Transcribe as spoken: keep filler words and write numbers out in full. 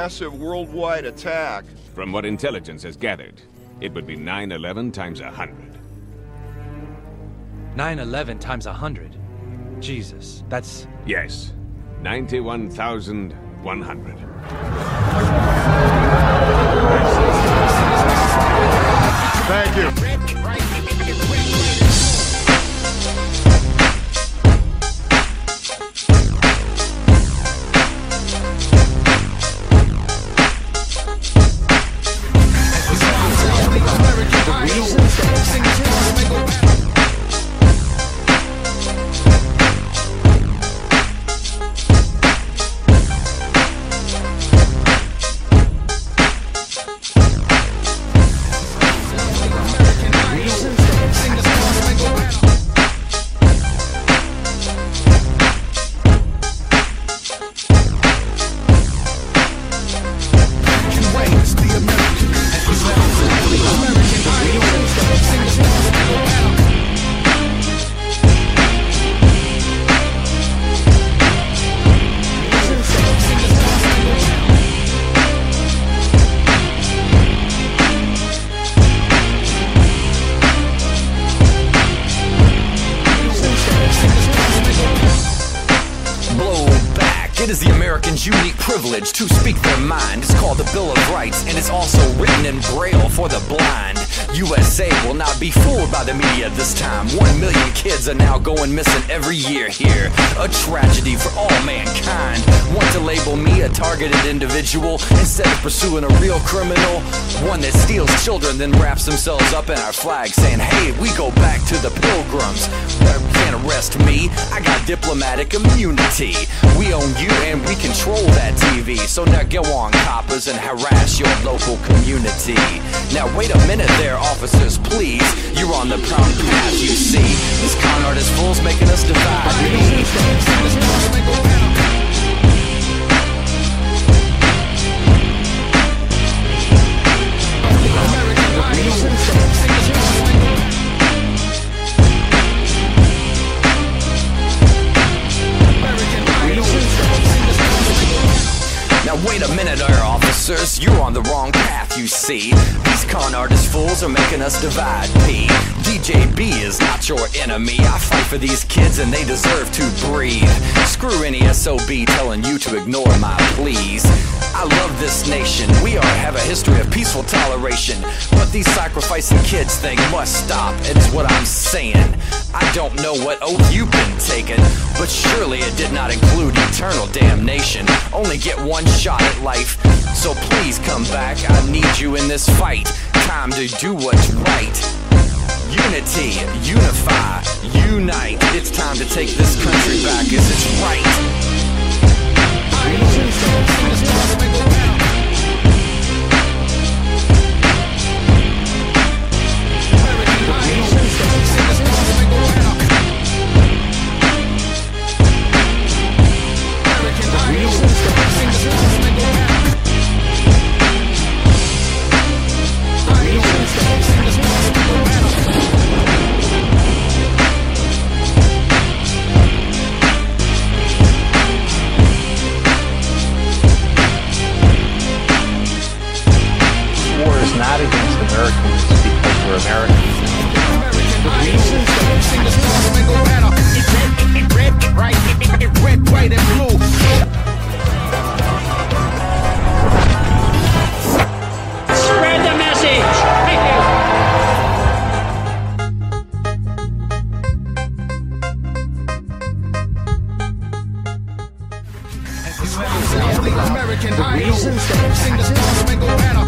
massive worldwide attack. From what intelligence has gathered, it would be nine eleven times a hundred. nine eleven times a hundred? Jesus, that's... Yes, ninety-one thousand one hundred. Thank you. It is the American's unique privilege to speak their mind. It's called the Bill of Rights, and it's also written in Braille for the blind. U S A will not be fooled by the media this time. One million kids are now going missing every year here. A tragedy for all mankind. Want to label me a targeted individual instead of pursuing a real criminal? One that steals children, then wraps themselves up in our flag, saying, hey, we go back to the Pilgrims. You can't arrest me. I got diplomatic immunity. We own you, and we control that T V. So now go on, coppers, and harass your local community. Now wait a minute there, officers, please. You're on the prompt path, you see. This con artist fool's making us divide. Wait a minute, our officers, you're on the wrong path, you see. These con artist fools are making us divide, P. DejaB is not your enemy. I fight for these kids and they deserve to breathe. Screw any S O B telling you to ignore my pleas. I love this nation. We are have a history of peaceful toleration. But these sacrificing kids thing must stop. It's what I'm saying. I don't know what oath you've been taking, but surely it did not include eternal damnation. Only get one shot at life. So please come back. I need you in this fight. Time to do what's right. Unity, unify, unite. It's time to take this country back as it's right. Not against Americans because we're Americans. Red, white, and blue. Spread the message. American, the reasons that sing this song and go better.